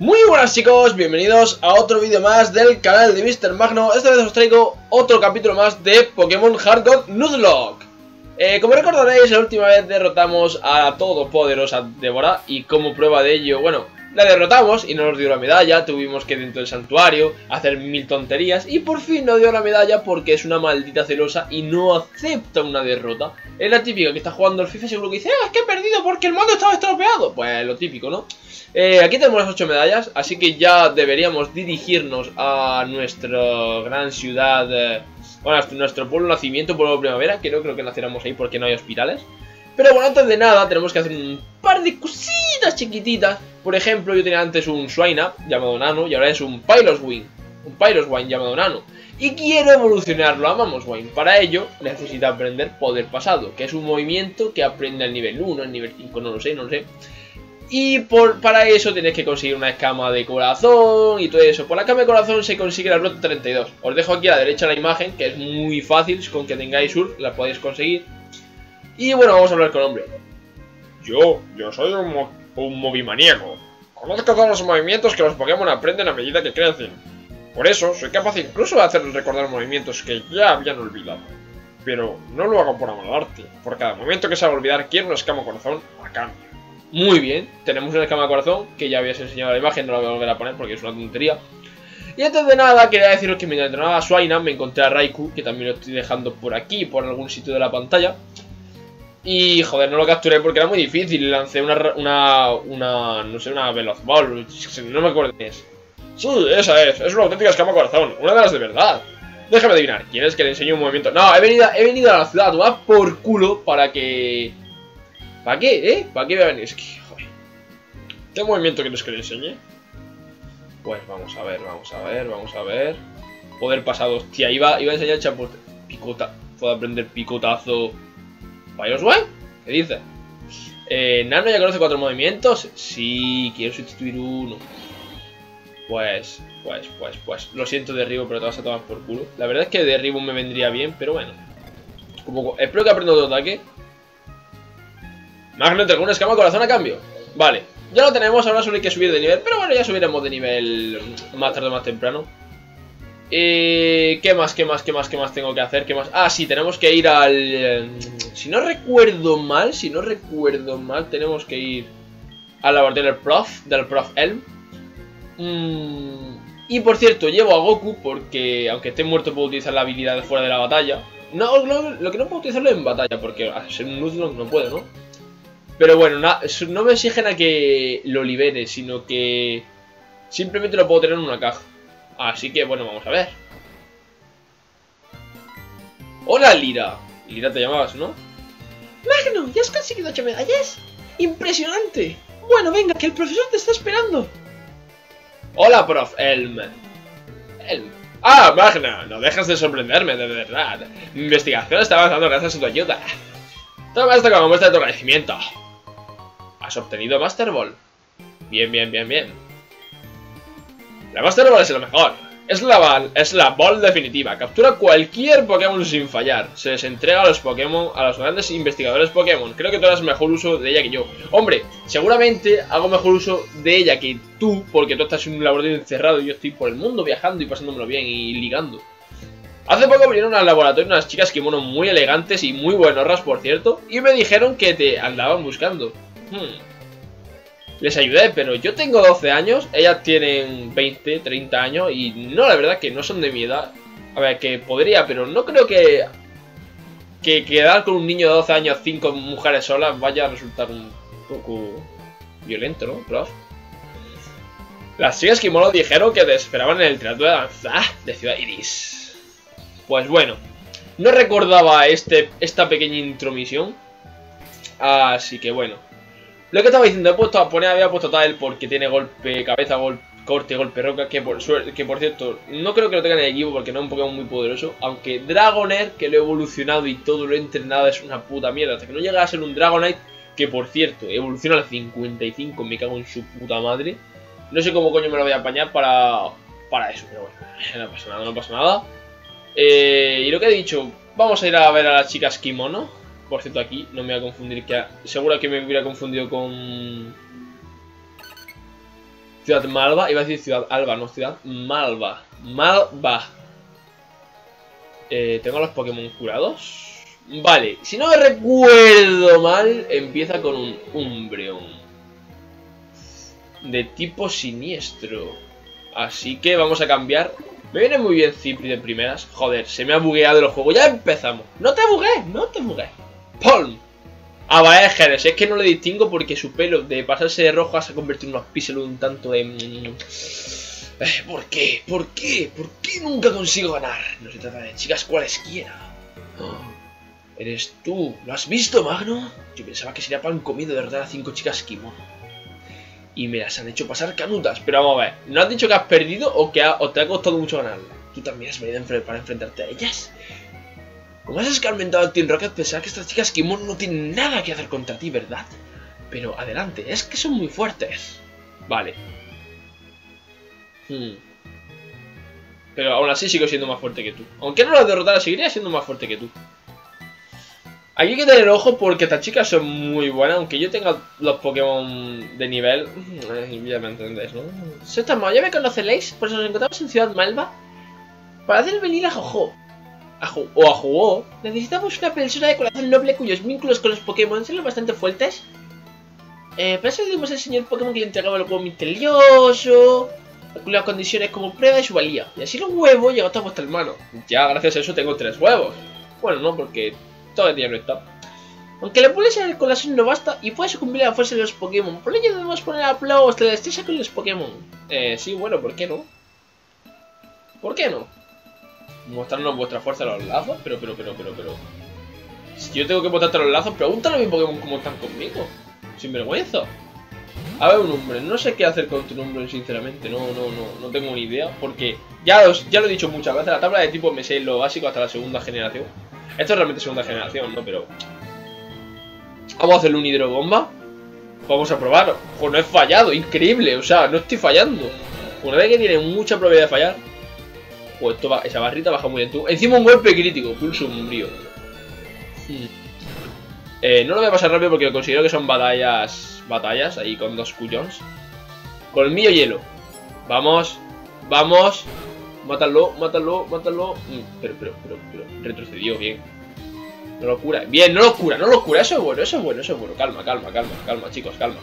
Muy buenas chicos, bienvenidos a otro vídeo más del canal de Mr. Magno. Esta vez os traigo otro capítulo más de Pokémon Hardcore Nuzlocke. Como recordaréis, la última vez derrotamos a la todopoderosa Débora. Y como prueba de ello, bueno, la derrotamos y no nos dio la medalla. Tuvimos que ir dentro del santuario, hacer mil tonterías. Y por fin nos dio la medalla porque es una maldita celosa y no acepta una derrota. Es la típica que está jugando el FIFA y seguro que dice: es que he perdido porque el mando estaba estropeado. Pues lo típico, ¿no? Aquí tenemos las 8 medallas, así que ya deberíamos dirigirnos a nuestra gran ciudad, bueno, a nuestro pueblo nacimiento, pueblo primavera, que no creo que naciéramos ahí porque no hay hospitales. Pero bueno, antes de nada tenemos que hacer un par de cositas chiquititas. Por ejemplo, yo tenía antes un Suaina llamado Nano y ahora es un Piloswine llamado Nano. Y quiero evolucionarlo a Mamoswine. Para ello necesito aprender Poder Pasado, que es un movimiento que aprende al nivel 1, al nivel 5, no lo sé. Y para eso tenéis que conseguir una escama de corazón y todo eso. Por la escama de corazón se consigue la Ruta 32. Os dejo aquí a la derecha la imagen, que es muy fácil, con que tengáis Surf la podéis conseguir. Y bueno, vamos a hablar con Hombre. Yo soy un movimaníaco. Conozco todos los movimientos que los Pokémon aprenden a medida que crecen. Por eso soy capaz incluso de hacerles recordar movimientos que ya habían olvidado. Pero no lo hago por amor al arte. Por cada momento que se va a olvidar quiero una escama de corazón a cambio. Muy bien, tenemos una escama de corazón que ya habíais enseñado la imagen, no la voy a volver a poner porque es una tontería. Y antes de nada quería deciros que mientras entrenaba a Suaina me encontré a Raiku, que también lo estoy dejando por aquí, por algún sitio de la pantalla. Y joder, no lo capturé porque era muy difícil, lancé una Velozball, no me acuerdo quién es. Sí, esa es una auténtica escama de corazón, una de las de verdad. Déjame adivinar, ¿quieres que le enseñe un movimiento? No, he venido a la ciudad a tomar por culo para que... ¿Para qué, eh? ¿Para qué voy a venir? Es que, joder. ¿Qué movimiento quieres que le enseñe? Pues vamos a ver. Poder pasado, hostia, iba a enseñar chapote. Picota. Puedo aprender picotazo. ¿Piloswine? ¿Qué dices? ¿Nano ya conoce 4 movimientos? Sí, quiero sustituir uno. Pues. Lo siento, derribo, pero te vas a tomar por culo. La verdad es que derribo me vendría bien, pero bueno. Espero que aprenda otro ataque. Magno entregó una escama de corazón a cambio. Vale, ya lo tenemos, ahora solo hay que subir de nivel. Pero bueno, ya subiremos de nivel más tarde o más temprano. ¿Qué más tengo que hacer? ¿Qué más? Ah, sí, tenemos que ir al... Si no recuerdo mal, tenemos que ir al laboratorio del Prof. Elm. Y por cierto, llevo a Goku porque aunque esté muerto puedo utilizar la habilidad fuera de la batalla. No, lo que no puedo utilizarlo en batalla porque al ser un Nuzlocke no puedo, ¿no? Pero bueno, no me exigen a que lo libere, sino que simplemente lo puedo tener en una caja. Así que bueno, vamos a ver. ¡Hola, Lira! Lira te llamabas, ¿no? Magno, ¿ya has conseguido 8 medallas? ¡Impresionante! Bueno, venga, que el profesor te está esperando. Hola, Prof. Elm. ¡Ah, Magna! No dejas de sorprenderme, de verdad. Mi investigación está avanzando gracias a tu ayuda. Toma esto como muestra de tu agradecimiento. Has obtenido Master Ball. Bien. La Master Ball es la mejor. Es la Ball definitiva. Captura cualquier Pokémon sin fallar. Se les entrega a los Pokémon, a los grandes investigadores Pokémon. Creo que tú harás mejor uso de ella que yo. Hombre, seguramente hago mejor uso de ella que tú, porque tú estás en un laboratorio encerrado y yo estoy por el mundo viajando y pasándomelo bien y ligando. Hace poco vinieron al laboratorio unas chicas kimono muy elegantes y muy buenorras, por cierto, y me dijeron que te andaban buscando. Les ayudé, pero yo tengo 12 años, ellas tienen 20, 30 años, y no, la verdad que no son de mi edad. A ver, que podría, pero no creo que quedar con un niño de 12 años, 5 mujeres solas, vaya a resultar un poco violento, ¿no, Prof? Las chicas kimono dijeron que te esperaban en el teatro de danza de Ciudad Iris. Pues bueno, no recordaba esta pequeña intromisión, así que bueno. Lo que estaba diciendo, había puesto tal porque tiene golpe cabeza, corte, golpe roca, que por cierto, no creo que lo tenga en el equipo porque no es un Pokémon muy poderoso. Aunque Dragonair, que lo he evolucionado y todo lo he entrenado, es una puta mierda. Hasta que no llega a ser un Dragonite, que por cierto, evoluciona al 55, me cago en su puta madre. No sé cómo coño me lo voy a apañar para eso, pero bueno, no pasa nada. Y lo que he dicho, vamos a ir a ver a las chicas kimono. Por cierto, aquí no me voy a confundir, seguro que me hubiera confundido con... Ciudad Malva, iba a decir Ciudad Alba, no, Ciudad Malva. Malva. ¿Tengo los Pokémon curados? Vale, si no me recuerdo mal, empieza con un Umbreon. De tipo siniestro. Así que vamos a cambiar. Me viene muy bien Cipri de primeras. Joder, se me ha bugueado el juego. Ya empezamos. No te bugues, no te bugues. ¡Pum! Ah, vale, es que no le distingo porque su pelo de pasarse de rojo se ha convertido en unos píxeles un tanto de... ¿Por qué? ¿Por qué? ¿Por qué nunca consigo ganar? No se trata de chicas cualesquiera. Eres tú. ¿Lo has visto, Magno? Yo pensaba que sería pan comido de verdad a 5 chicas kimono. Y me las han hecho pasar canutas. Pero vamos a ver, ¿no has dicho que has perdido o que o te ha costado mucho ganarla? ¿Tú también has venido para enfrentarte a ellas? Como has escarmentado al Team Rocket, pensaba que estas chicas Kimono no tienen nada que hacer contra ti, ¿verdad? Pero adelante, es que son muy fuertes. Vale. Pero aún así sigo siendo más fuerte que tú. Aunque no las derrotara, seguiría siendo más fuerte que tú. Aquí hay que tener ojo porque estas chicas son muy buenas, aunque yo tenga los Pokémon de nivel, ya me entendéis, ¿no? Soy tan malo, ya me conoceréis, por eso nos encontramos en Ciudad Malva. Para hacer venir a Ho-Oh o a Ho-Oh, necesitamos una persona de corazón noble cuyos vínculos con los Pokémon son bastante fuertes. Para eso le dimos al señor Pokémon que le entregaba el huevo misterioso, con las condiciones como prueba de su valía. Y así los huevos llegó hasta vuestra mano. Ya gracias a eso tengo 3 huevos. Bueno, no, porque... todavía no está. Aunque la pureza del corazón no basta y puede sucumbir a la fuerza de los Pokémon, por ello debemos poner a prueba vuestra destreza con los Pokémon. Sí, bueno, ¿por qué no? ¿Por qué no? Mostrarnos vuestra fuerza a los lazos, pero. Si yo tengo que mostrarte los lazos, pregúntale a mis Pokémon cómo están conmigo. Sin vergüenza. A ver, un hombre, no sé qué hacer con tu hombre, sinceramente, no tengo ni idea, porque ya lo he dicho muchas veces, la tabla de tipo me sé lo básico hasta la segunda generación. Esto es realmente segunda generación, ¿no? Pero... vamos a hacerle un hidrobomba. Vamos a probarlo. Pues no he fallado, increíble. O sea, no estoy fallando. Una vez que tiene mucha probabilidad de fallar. Pues esto va... esa barrita baja muy bien. Tú. Encima un golpe crítico. Pulso umbrío. No lo voy a pasar rápido porque considero que son batallas... batallas. Ahí con 2 cuyons. Colmillo hielo. Vamos. Vamos. Mátalo, mátalo, mátalo. Pero, retrocedió, bien. No lo cura, bien, no lo cura, no lo cura. Eso es bueno, eso es bueno, eso es bueno. Calma, chicos, calma.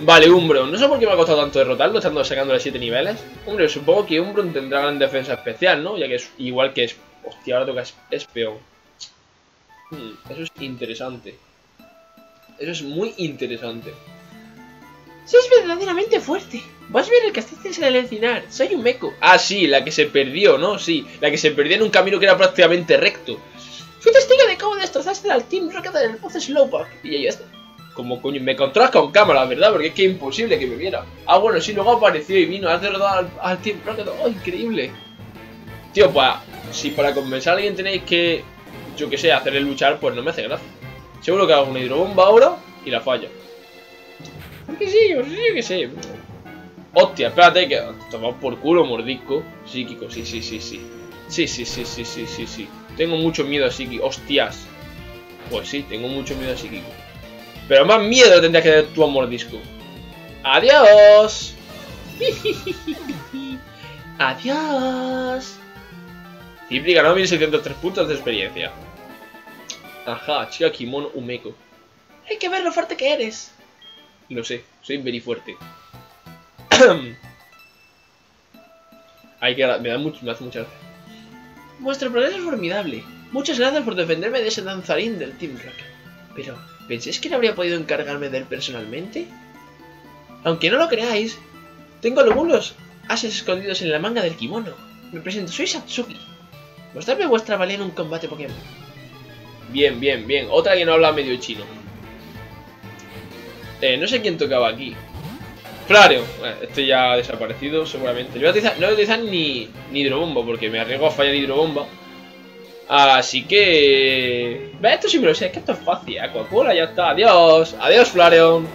Vale, Umbreon, no sé por qué me ha costado tanto derrotarlo, estando sacándole 7 niveles. Hombre, supongo que Umbreon tendrá gran defensa especial, ¿no? Ya que es igual que es... hostia, ahora toca es peón. Eso es interesante. Eso es muy interesante. Si es verdaderamente fuerte. Vas a ver el castillo en el encinar. Soy un meco. Ah, sí, la que se perdió, ¿no? Sí, la que se perdió en un camino que era prácticamente recto. Fui testigo de cómo destrozaste al Team Rocket en el pozo Slowpoke. Y ahí está. Como coño, me encontrás con cámara, ¿verdad? Porque es que es imposible que me viera. Ah, bueno, sí, luego apareció y vino. Has derrotado al Team Rocket. ¡Oh, increíble! Tío, pues, si para convencer a alguien tenéis que, yo qué sé, hacerle luchar, pues no me hace gracia. Seguro que hago una hidrobomba ahora y la fallo. Porque sí, yo qué sé. Hostia, espérate que... tomad por culo, mordisco. Psíquico, sí. Sí. Tengo mucho miedo a psíquico. Hostias. Pues sí, tengo mucho miedo a psíquico. Pero más miedo tendrías que dar tú a mordisco. ¡Adiós! ¡Adiós! Cipri ganó 1603 puntos de experiencia. Ajá, chica kimono umeco. Hay que ver lo fuerte que eres. Lo sé, soy very fuerte. Hay que... me hace mucha gracia. Vuestro progreso es formidable. Muchas gracias por defenderme de ese danzarín del Team Rocket. Pero, ¿pensáis que no habría podido encargarme de él personalmente? Aunque no lo creáis, tengo algunos ases escondidos en la manga del kimono. Me presento, soy Satsuki. Mostradme vuestra valía en un combate Pokémon. Bien. Otra que no habla medio chino. No sé quién tocaba aquí. Flareo, este ya ha desaparecido seguramente. Yo no voy a utilizar ni hidrobomba porque me arriesgo a fallar hidrobomba. Así que... ve, esto sí me lo sé, es que esto es fácil. Aquacola, ya está. Adiós. Adiós, Flareon.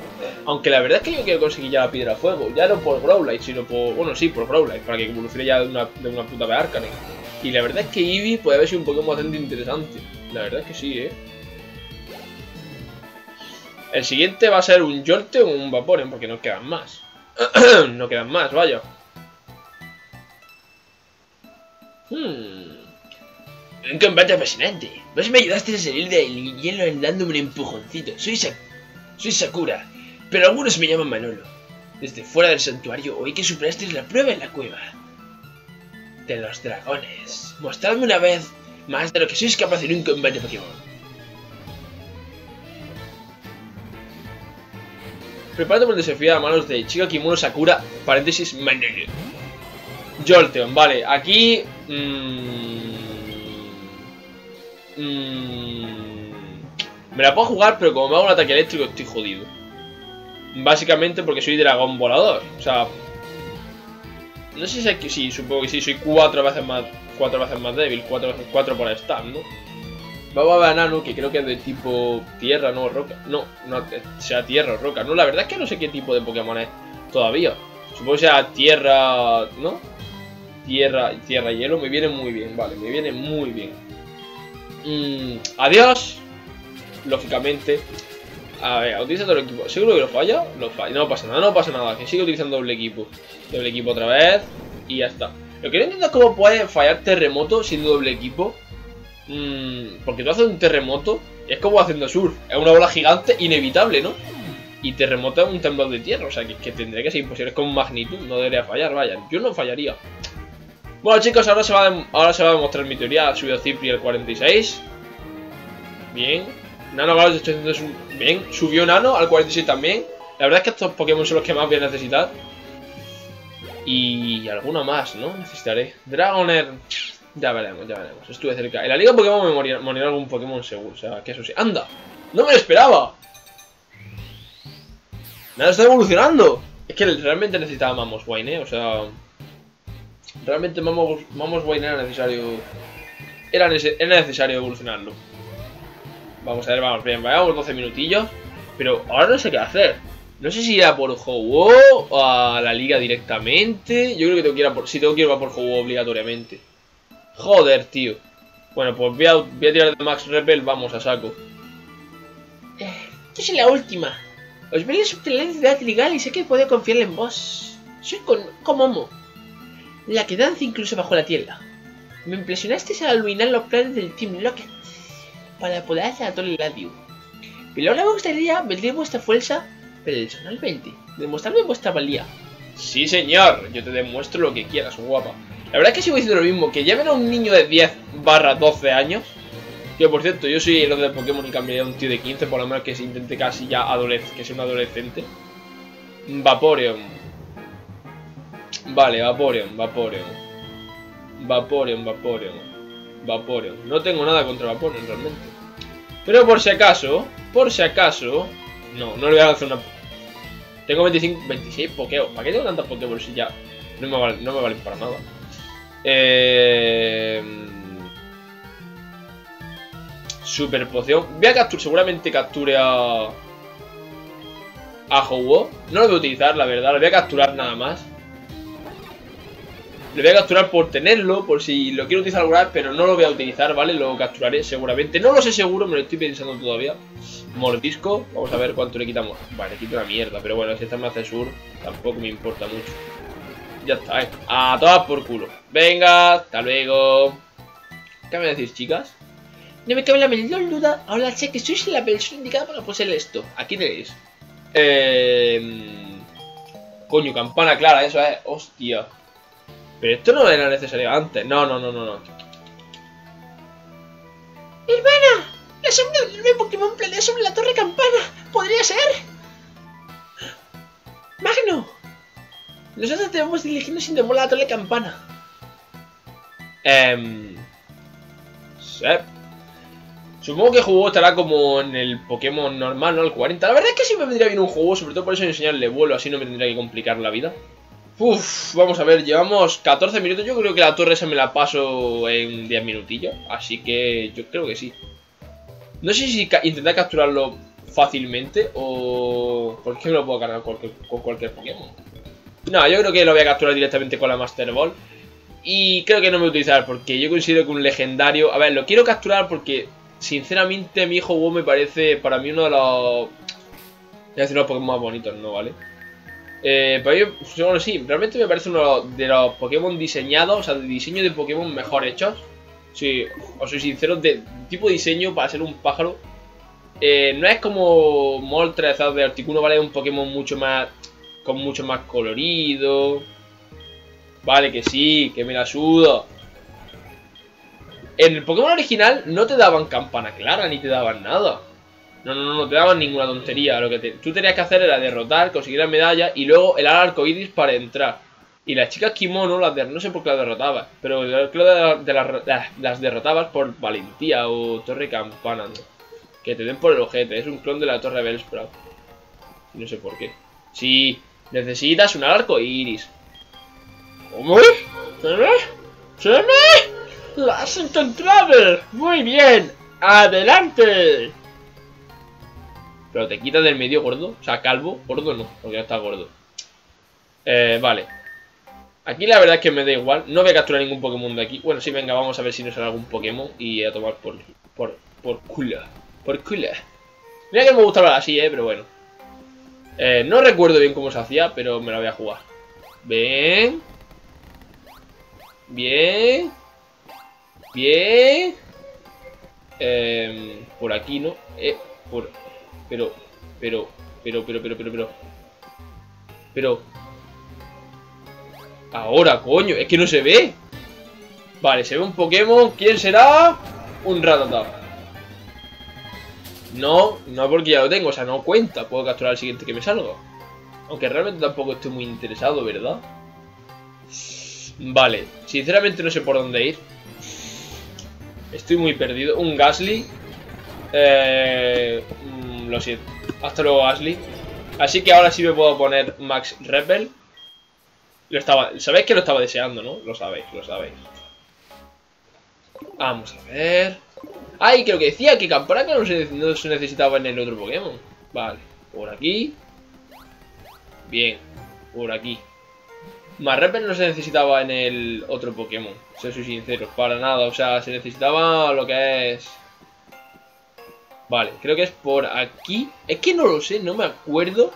Aunque la verdad es que yo quiero conseguir ya la piedra fuego. Ya no por Growlite, sino por... bueno, sí, por Growlite. Para que evolucione ya de una puta Arcanine. Y la verdad es que Eevee puede haber sido un Pokémon bastante interesante. La verdad es que sí, El siguiente va a ser un Yorte o un Vaporeon porque no quedan más. No quedan más, vaya. Un combate apasionante. Vos me ayudaste a salir del hielo dándome un empujoncito. Soy Sakura, pero algunos me llaman Manolo. Desde fuera del santuario oí que superasteis la prueba en la cueva de los dragones. Mostradme una vez más de lo que sois capaz en un combate Pokémon. Prepárate por el desafío a manos de Chicas Kimono Sakura, paréntesis, Manolo. Jolteon, vale, aquí... me la puedo jugar, pero como me hago un ataque eléctrico estoy jodido. Básicamente porque soy dragón volador, o sea... No sé si aquí, sí, supongo que sí, soy cuatro veces más débil, cuatro por estar, ¿no? Vamos a ver a Nano, que creo que es de tipo tierra, no, roca. No, sea tierra o roca. No, la verdad es que no sé qué tipo de Pokémon es todavía. Supongo que sea tierra, ¿no? Tierra y hielo. Me viene muy bien, vale, me viene muy bien. Adiós. Lógicamente. A ver, utiliza todo el equipo. ¿Seguro que lo falla? No pasa nada, no pasa nada. Que sigue utilizando doble equipo. Doble equipo otra vez. Y ya está. Lo que no entiendo es cómo puede fallar terremoto siendo doble equipo. Porque tú haces un terremoto y es como haciendo surf. Es una bola gigante inevitable, ¿no? Y terremoto es un temblor de tierra. O sea, que tendría que ser imposible con magnitud. No debería fallar, vaya. Yo no fallaría. Bueno, chicos, ahora se va a demostrar mi teoría. Ha subido Cipri al 46. Bien. Nano, claro, estoy haciendo bien. Subió Nano al 46 también. La verdad es que estos Pokémon son los que más voy a necesitar. Y alguno más, ¿no? Necesitaré. Dragonair... Ya veremos, ya veremos. Estuve cerca. En la liga Pokémon me morirá algún Pokémon seguro. O sea, que eso sí. ¡Anda! ¡No me lo esperaba! ¡Nada, está evolucionando! Es que realmente necesitaba Mamoswine, ¿eh? O sea... Realmente Mamoswine era necesario... Era necesario evolucionarlo. Vamos a ver, vamos bien. Vayamos 12 minutillos. Pero ahora no sé qué hacer. No sé si ir a por Ho-Oh o a la liga directamente. Yo creo que tengo que ir a por... Sí, tengo que ir a por Ho-Oh obligatoriamente. Joder, tío. Bueno, pues voy a tirar de Max Repel. Vamos, a saco. Yo soy la última. Os venís a la ciudad legal y sé que puedo confiar en vos. Soy como Momo, la que danza incluso bajo la tierra. Me impresionasteis al arruinar los planes del Team Rocket para apoderarse a todo el radio. Pero ahora me gustaría medir vuestra fuerza personalmente, demostrarme vuestra valía. Sí, señor. Yo te demuestro lo que quieras, guapa. La verdad es que sigo diciendo lo mismo, que llamen a un niño de 10/12 años. Que por cierto, yo soy el otro de Pokémon y cambiaría a un tío de 15, por lo menos que se intente casi ya que sea un adolescente. Vaporeon. Vale, Vaporeon. No tengo nada contra Vaporeon realmente. Pero por si acaso... No le voy a hacer una... Tengo 26 Pokémon. ¿Para qué tengo tantas Pokémon si ya no me valen para nada? Super poción. Voy a capturar, seguramente capture a Ho-Oh. No lo voy a utilizar, la verdad. Lo voy a capturar nada más. Lo voy a capturar por tenerlo, por si lo quiero utilizar alguna vez, pero no lo voy a utilizar, ¿vale? Lo capturaré seguramente. No lo sé seguro, me lo estoy pensando todavía. Mordisco. Vamos a ver cuánto le quitamos. Vale, le quito una mierda, pero bueno, si esta me hace sur, tampoco me importa mucho. Ya está, a todas por culo. Venga, hasta luego. ¿Qué me decís, chicas? No me cabe la menor duda. Ahora sé que sois la persona indicada para poseer esto. Aquí tenéis. Coño, campana clara, eso es. Hostia. Pero esto no era necesario antes. No. Hermana, la sombra del nuevo Pokémon planea sobre la torre campana. ¿Podría ser? Magno. Nosotros debemos dirigirnos sin demorar a la torre campana. Supongo que Ho-Oh estará como en el Pokémon normal, ¿no? Al 40. La verdad es que sí me vendría bien un Ho-Oh, sobre todo por eso enseñarle vuelo. Así no me tendría que complicar la vida. Uf, vamos a ver, llevamos 14 minutos. Yo creo que la torre esa me la paso en 10 minutillos. Así que yo creo que sí. No sé si intentar capturarlo fácilmente o... ¿Por qué me lo puedo cargar con cualquier Pokémon? No, yo creo que lo voy a capturar directamente con la Master Ball. Y creo que no me voy a utilizar porque yo considero que un legendario... A ver, lo quiero capturar porque, sinceramente, mi Ho-Oh me parece, para mí, uno de los... Voy a decir los Pokémon más bonitos, ¿no? ¿Vale? Pero yo, bueno, sí, realmente me parece uno de los Pokémon diseñados, o sea, de diseño de Pokémon mejor hechos. Si os soy sincero, de tipo de diseño para ser un pájaro. No es como Moltres de Articuno, ¿vale? Es un Pokémon mucho más, con mucho más colorido. Vale, que sí, que me la sudo. En el Pokémon original no te daban campana clara, ni te daban nada. No te daban ninguna tontería. Lo que tú tenías que hacer era derrotar, conseguir la medalla y luego el arcoiris para entrar. Y las chicas Kimono, no sé por qué las derrotabas, pero las derrotabas por valentía o torre campana, ¿no? Que te den por el ojete, es un clon de la torre Bellsprout. No sé por qué. Sí, necesitas un arcoiris. ¿Cómo? ¡Se me! ¡Lo has encontrado! ¡Muy bien! ¡Adelante! Pero te quitas del medio, gordo. O sea, calvo. Gordo no, porque ya está gordo. Vale. Aquí la verdad es que me da igual. No voy a capturar ningún Pokémon de aquí. Bueno, sí, venga, vamos a ver si nos sale algún Pokémon. Y a tomar por culo. Por culo. Mira que me gusta hablar así, pero bueno. No recuerdo bien cómo se hacía, pero me la voy a jugar. Bien. Bien. Bien. Por aquí, ¿no? Por... Pero... Ahora, coño, es que no se ve. Vale, se ve un Pokémon. ¿Quién será? Un Rattata. No porque ya lo tengo, o sea, no cuenta. Puedo capturar el siguiente que me salga. Aunque realmente tampoco estoy muy interesado, ¿verdad? Vale, sinceramente no sé por dónde ir. Estoy muy perdido. Un Gastly. Lo siento. Hasta luego, Ashley. Así que ahora sí me puedo poner Max Repel. Sabéis que lo estaba deseando, ¿no? Lo sabéis. Vamos a ver. ¡Ay! Creo que decía que campana no se necesitaba en el otro Pokémon. Vale. Por aquí. Bien. Por aquí. Más Repel no se necesitaba en el otro Pokémon. Si soy sincero. Para nada. O sea, se necesitaba lo que es... Vale, creo que es por aquí. Es que no lo sé, no me acuerdo.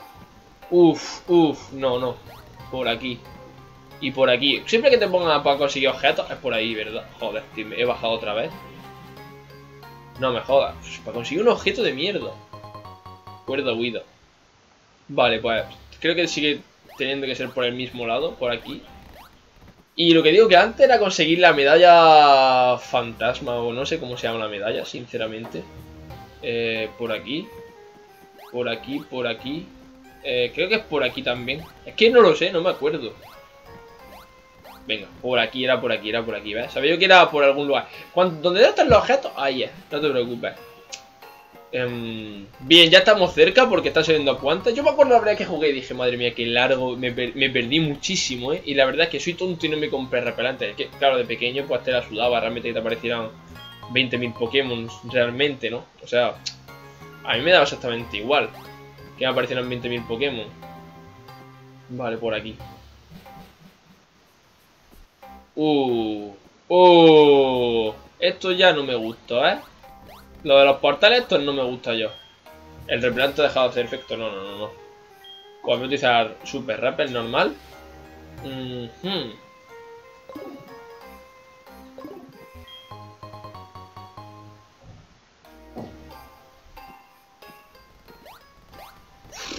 No. Por aquí. Y por aquí. Siempre que te pongan para conseguir objetos es por ahí, ¿verdad? Joder, tío, me he bajado otra vez. No me jodas. Para conseguir un objeto de mierda. Cuerda huida. Vale, pues creo que sigue teniendo que ser por el mismo lado, por aquí. Y lo que digo que antes era conseguir la medalla fantasma o no sé cómo se llama la medalla, sinceramente. Por aquí. Por aquí. Creo que es por aquí también. Es que no lo sé, no me acuerdo. Venga, por aquí, ¿ves? Sabía yo que era por algún lugar. ¿Dónde están los objetos? Ahí es, no te preocupes. Bien, ya estamos cerca porque están saliendo cuantas. Yo me acuerdo la verdad que jugué y dije, madre mía, qué largo. Me perdí muchísimo, ¿eh? Y la verdad es que soy tonto y no me compré repelante. Es que, claro, de pequeño pues te la sudaba. Realmente que te aparecieran 20.000 Pokémon realmente, ¿no? O sea, a mí me daba exactamente igual que me aparecieran 20.000 Pokémon. Vale, por aquí. Esto ya no me gusta, ¿eh? Lo de los portales, esto no me gusta yo. El repelante ha dejado de ser efecto. No. Pues voy a utilizar Super Rappel normal.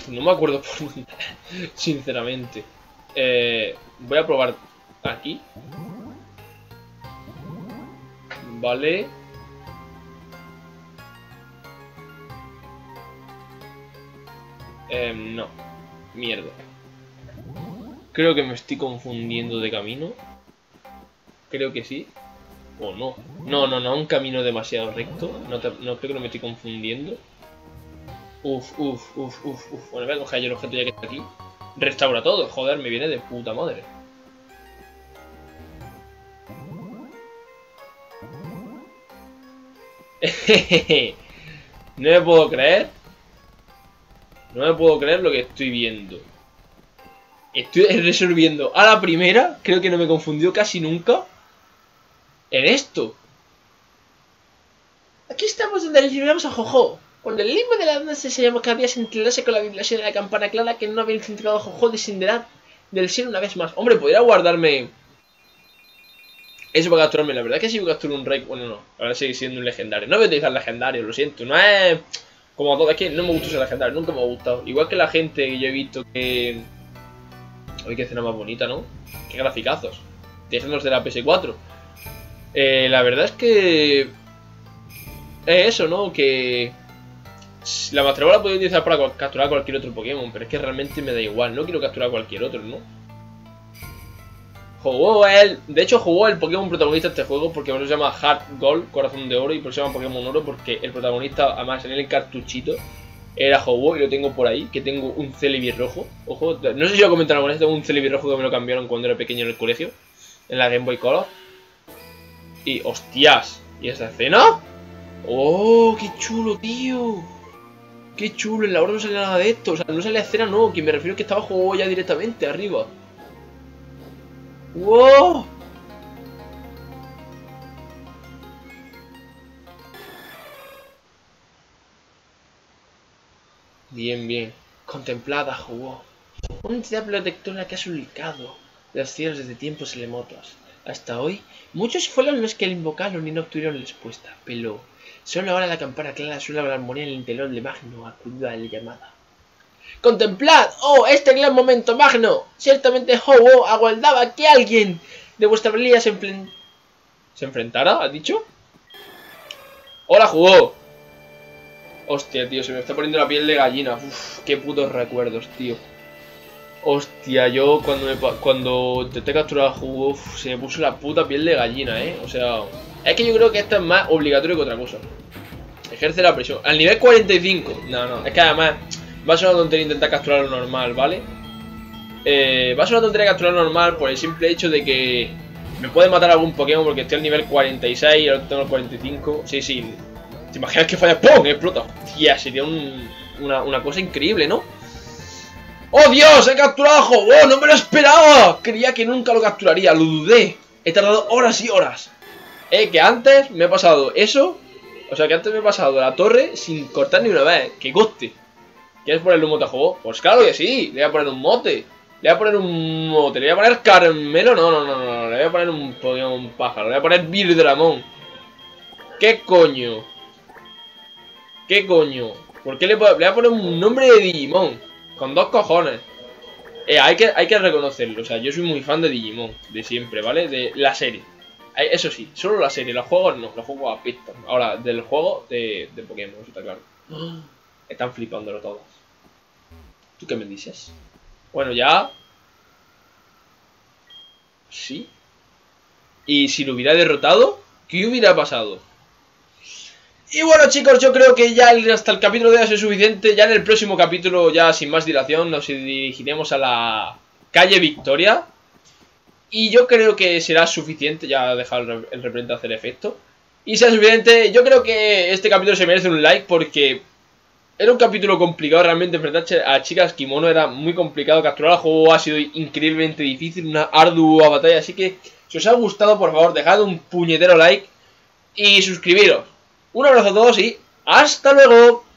No me acuerdo por dónde, sinceramente. Voy a probar aquí. Vale. No. Mierda. Creo que me estoy confundiendo de camino. Creo que sí. O no. No. Un camino demasiado recto. No creo que no me estoy confundiendo. Bueno, voy a coger yo el objeto ya que está aquí. Restaura todo, joder, me viene de puta madre. No me puedo creer lo que estoy viendo. Estoy resolviendo a la primera. Creo que no me confundió casi nunca. En esto. Aquí estamos donde resolvemos a Ho-Oh. Cuando el limbo de la danza se llamó que había centelarse con la vibración de la campana clara que no había incentivado a Ho-Oh de Cinderad del cielo una vez más. Hombre, podría guardarme... Eso para capturarme, la verdad que si voy a capturar un Raiku... Bueno, no, ahora sigue siendo un legendario. No voy a utilizar legendario, lo siento. No es... Como todo aquí, no me gusta ser legendario, nunca me ha gustado. Igual que la gente que yo he visto que... Oye, qué escena más bonita, ¿no? Qué graficazos. Dejémonos de la PS4. La verdad es que... Es eso, ¿no? Que... La Master Ball la podía utilizar para capturar a cualquier otro Pokémon, pero es que realmente me da igual, no quiero capturar a cualquier otro, ¿no? Ho-Oh el... De hecho, Ho-Oh el Pokémon protagonista de este juego, porque por eso se llama HeartGold, corazón de oro, y por eso se llama Pokémon oro, porque el protagonista, además en el cartuchito, era Ho-Oh, y lo tengo por ahí, que tengo un Celebi rojo. Ojo, no sé si lo comentaron con esto, tengo un Celebi rojo que me lo cambiaron cuando era pequeño en el colegio, en la Game Boy Color. Y, hostias, ¿y esa escena? ¡Oh, qué chulo, tío! ¡Qué chulo! En la hora no sale nada de esto. O sea, no sale la escena, no. Que me refiero a que estaba Ho-Oh ya directamente, arriba. ¡Wow! Bien, bien. Contemplada, Ho-Oh. Una entidad protectora que ha surcado las tierras desde tiempos remotos. Hasta hoy, muchos fueron los que le invocaron y no obtuvieron respuesta. Pero... Solo ahora la campana clara suena la armonía en el interior de Magno, acudió a la llamada. ¡Contemplad! ¡Oh, este gran momento, Magno! Ciertamente Ho-Oh aguardaba que alguien de vuestra familia ¿Se enfrentara? ¿Ha dicho? ¡Hola, Ho-Oh! Hostia, tío, se me está poniendo la piel de gallina. Uf, qué putos recuerdos, tío. Hostia, yo cuando intenté capturar a Ho-Oh, se me puso la puta piel de gallina, ¿eh? O sea... Es que yo creo que esto es más obligatorio que otra cosa. Ejerce la presión. Al nivel 45. No, no. Es que además va a ser una tontería intentar capturar lo normal, ¿vale? Va a ser una tontería capturar lo normal por el simple hecho de que... Me puede matar algún Pokémon porque estoy al nivel 46 y ahora tengo el 45. Sí. ¿Te imaginas que falla? ¡Pum! Explota. Hostia, sería una cosa increíble, ¿no? ¡Oh, Dios! ¡He capturado! ¡Oh, no me lo esperaba! Creía que nunca lo capturaría. Lo dudé. He tardado horas y horas. Que antes me he pasado eso. O sea, que antes me he pasado la torre sin cortar ni una vez. Que coste. ¿Quieres ponerle un mote a Ho-Oh? Pues claro que sí. Le voy a poner un mote. Le voy a poner un mote. Le voy a poner Carmelo. No. Le voy a poner un Pokémon pájaro. Le voy a poner Virdramon. ¿Qué coño? ¿Qué coño? ¿Por qué le voy a poner un nombre de Digimon? Con dos cojones. Hay que reconocerlo. O sea, yo soy muy fan de Digimon. De siempre, ¿vale? De la serie. Eso sí, solo la serie, los juegos no, los juegos apestan. Ahora, del juego de Pokémon, eso está claro. Están flipándolo todos. ¿Tú qué me dices? Bueno, ya... Sí. ¿Y si lo hubiera derrotado? ¿Qué hubiera pasado? Y bueno, chicos, yo creo que ya hasta el capítulo de hoy es suficiente. Ya en el próximo capítulo, ya sin más dilación, nos dirigiremos a la calle Victoria. Y yo creo que será suficiente, ya dejar el repelente hacer efecto. Y será suficiente, yo creo que este capítulo se merece un like porque era un capítulo complicado realmente, enfrentarse a Chicas Kimono era muy complicado, capturar el juego ha sido increíblemente difícil, una ardua batalla. Así que si os ha gustado, por favor, dejad un puñetero like y suscribiros. Un abrazo a todos y ¡hasta luego!